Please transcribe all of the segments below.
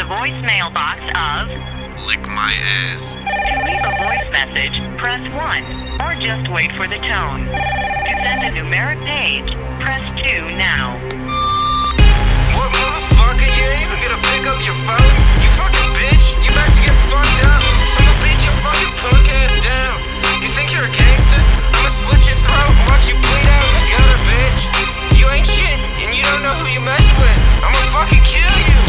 the voicemail box of Lick My Ass. To leave a voice message, press 1, or just wait for the tone. To send a numeric page, press 2 now. What motherfucker, you ain't even gonna pick up your phone? You fucking bitch, you about to get fucked up. I'ma beat your fucking punk ass down. You think you're a gangster? I'ma slit your throat and watch you bleed out in the gutter, bitch. You ain't shit, and you don't know who you mess with. I'ma fucking kill you.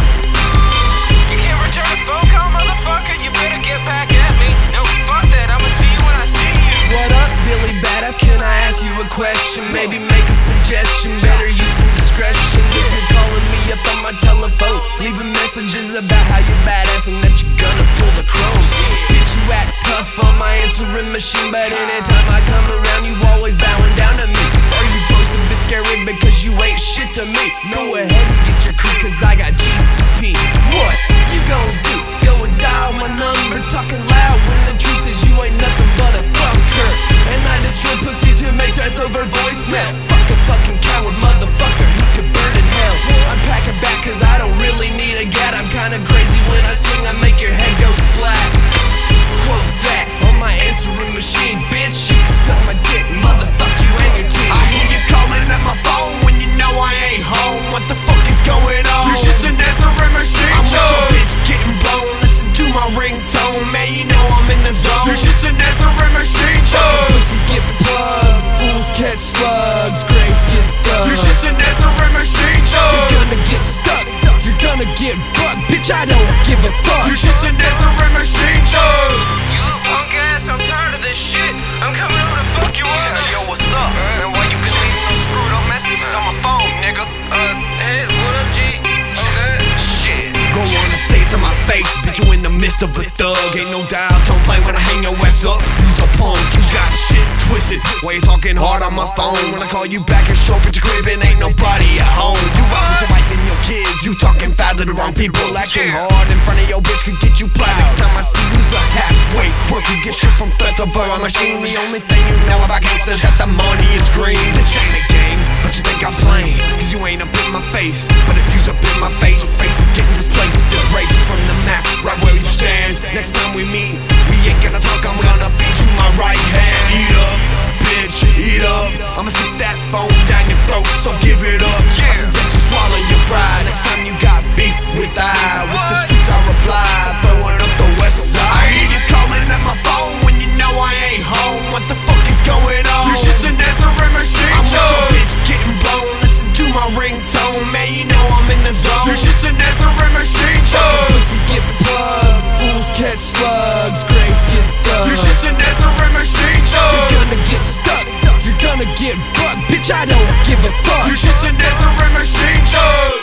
You can't return a phone call, motherfucker. You better get back at me. No, fuck that. I'ma see you when I see you. What up, Billy Badass? Can I ask you a question? Maybe make a suggestion. Better use some discretion. If you're calling me up on my telephone, leaving messages about how you're badass and that you're gonna pull the chrome. Bitch, you act tough on my answering machine, but anytime I come around, you always bowing down to me. Are you supposed to be scary because you ain't shit to me? No, ahead and get your crew, cause I got GCP. What you gon' do? Go and dial my number, talking loud when the truth is you ain't nothing but a bunker. And I destroy pussies who make threats over voicemail. Fuck a fucking coward motherfucker who could burn in hell. I'm packing back cause I don't really need a gat. I'm kinda crazy when I swing, I make your head go splat. Quote that on my answering machine, bitch. You can suck my dick, motherfuck you and your team. I hear you calling at my phone when you know I ain't home. What the fuck is going on? You're just an answering machine. I'm with your bitch getting blown. Listen to my ringtone, man, you know I'm in the zone. You're just an answering machine. Pussies get plugged, fools catch slugs, graves get thugged. You're just an answering machine. You're gonna get stuck, you're gonna get bucked, bitch, I don't give a fuck. You're just an answering machine. You little punk ass, I'm tired of this shit. I'm coming over to fuck you up. Yo, what's up? Man, why you been leaving those screwed up messages on my phone, nigga? Hey, what up, G? Okay. Shit. Go on and say it to my face, bitch, you in the midst of a thug. Ain't no dial, don't play when I hang your ass up. You's a punk, you got shit twisted. Why you talking hard on my phone? When I call you back and show up at your crib and ain't nobody at home. You out with your wife and your kids, you talking foul to the wrong people. Acting hard in front of your bitch could get you plowed. Next time I see you's a halfway crook. You get shit from threats over my machine. The only thing you know about gangsters is that the money is green. This ain't a game, but you think I'm playing, cause you ain't up in my face. But if you's up in my face, your face is getting displaced. Erased from the map, right where you stand. Next time we meet, we ain't gonna talk, I'm gonna feed you my right hand. Eat up, bitch, eat up. I'ma stick that phone down your throat, so give it up. I suggest you swallow your pride. Next time you got beef with I, with the streets I reply, throwing up the west side. I hear you calling at my phone when you know I ain't home. What the fuck is going on? You're just an answering machine. I'm with your bitch getting blown. Listen to my ringtone, man, you know I'm in the zone. You're just an answering machine. Pussies get plugged, fools catch slugs, graves get thugged. You're just an answering machine. You're gonna get stuck, you're gonna get bucked, bitch, I don't give a fuck. You're just an answering machine.